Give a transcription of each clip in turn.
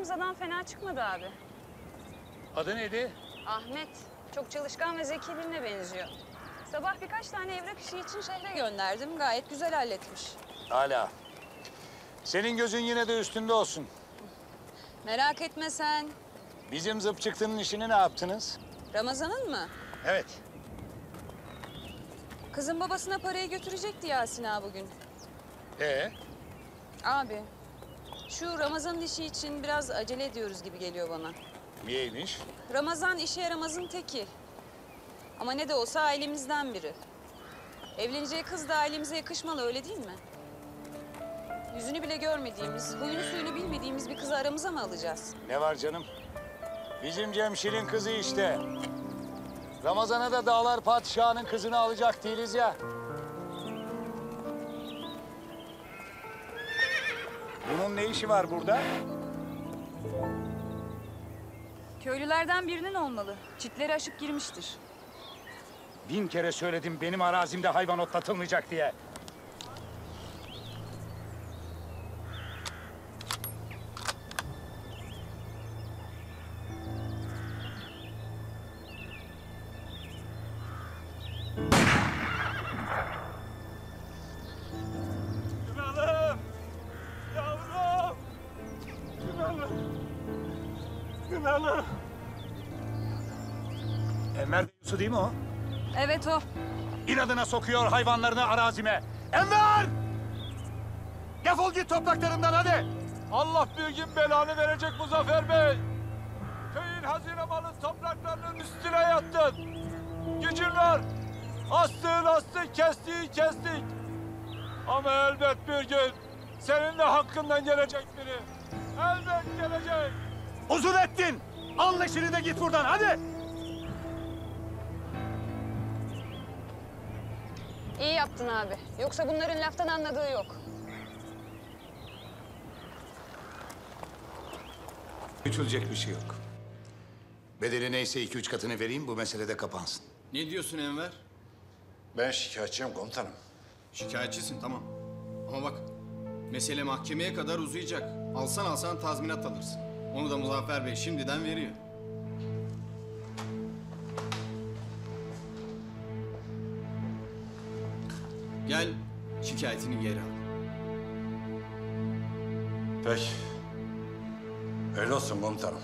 Yaptığımız adam fena çıkmadı abi. Adı neydi? Ahmet. Çok çalışkan ve zeki birine benziyor. Sabah birkaç tane evrak işi için şehre gönderdim. Gayet güzel halletmiş. Hala. Senin gözün yine de üstünde olsun. Merak etme sen. Bizim zıp çıktığının işini ne yaptınız? Ramazan'ın mı? Evet. Kızın babasına parayı götürecekti Yasin ağa bugün. Abi, şu Ramazan'ın işi için biraz acele ediyoruz gibi geliyor bana. Niyeymiş? Ramazan işe yaramazın teki. Ama ne de olsa ailemizden biri. Evleneceği kız da ailemize yakışmalı, öyle değil mi? Yüzünü bile görmediğimiz, huyunu suyunu bilmediğimiz bir kızı aramıza mı alacağız? Ne var canım? Bizim Cemşir'in kızı işte. Ramazan'a da dağlar padişahının kızını alacak değiliz ya. Bunun ne işi var burada? Köylülerden birinin olmalı. Çitleri aşıp girmiştir. 1000 kere söyledim benim arazimde hayvan otlatılmayacak diye. Değil mi o? Evet o. İnadına sokuyor hayvanlarını arazime. Enver! Defol git topraklarımdan hadi. Allah bir gün belanı verecek Muzaffer Bey. Köyün hazine malın topraklarının üstüne yattın. Gücün var. Astığın astık, kestiğin kestik. Ama elbet bir gün senin de hakkından gelecek biri. Elbet gelecek. Uzun ettin. Al leşini de git buradan hadi. İyi yaptın abi. Yoksa bunların laftan anladığı yok. Küçülecek bir şey yok. Bedeli neyse 2-3 katını vereyim, bu mesele de kapansın. Ne diyorsun Enver? Ben şikayetçiyim komutanım. Şikayetçisin tamam. Ama bak, mesele mahkemeye kadar uzayacak. Alsan tazminat alırsın. Onu da Muzaffer Bey şimdiden veriyor. Gel, şikayetini geri al. Peki. Öyle olsun komutanım.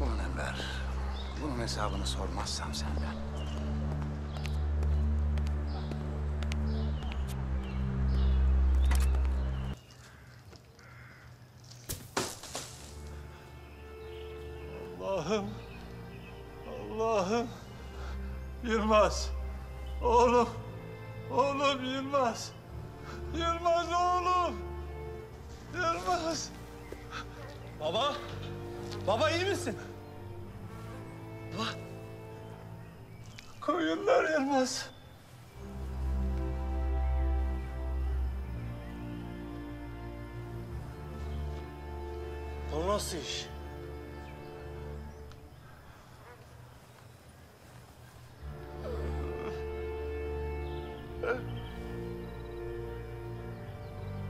Ulan Enver, bunun hesabını sormazsam senden. Allah'ım, Yılmaz, oğlum Yılmaz oğlum, Yılmaz. Baba iyi misin? Baba, koyunlar Yılmaz. O nasıl iş?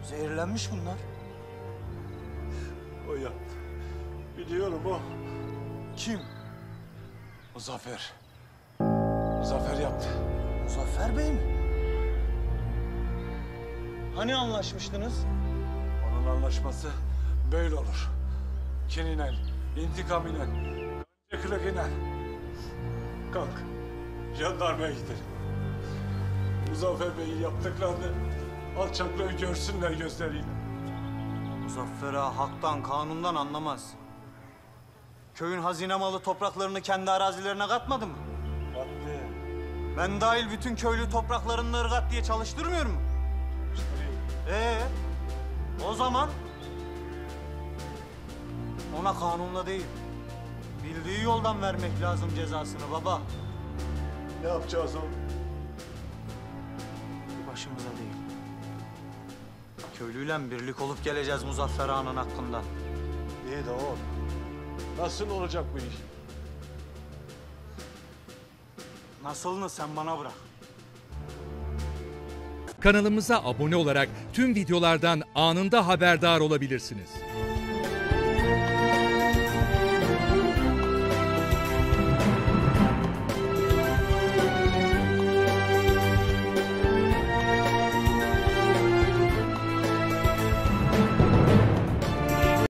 Zehirlenmiş bunlar. O yaptı. Biliyorum o. Kim? Muzaffer. Muzaffer yaptı. Muzaffer Bey mi? Hani anlaşmıştınız? Onun anlaşması böyle olur. Kinine, intikamine, kılıkine. Kalk, jandarmaya gidelim. Muzaffer Bey'in yaptıklarını alçaklığı görsünler gözleriyle. Muzaffer ağa haktan, kanundan anlamaz. Köyün hazine malı topraklarını kendi arazilerine katmadı mı? Kattı. Ben dahil bütün köylü topraklarını ırgat diye çalıştırmıyor mu? Çalıştırayım. O zaman ona kanunla değil, bildiği yoldan vermek lazım cezasını baba. Ne yapacağız oğlum? Başımıza değil. Köylüyle birlik olup geleceğiz Muzaffer Ağa'nın hakkında. İyi de o, nasıl olacak bu iş? Nasılını sen bana bırak. Kanalımıza abone olarak tüm videolardan anında haberdar olabilirsiniz.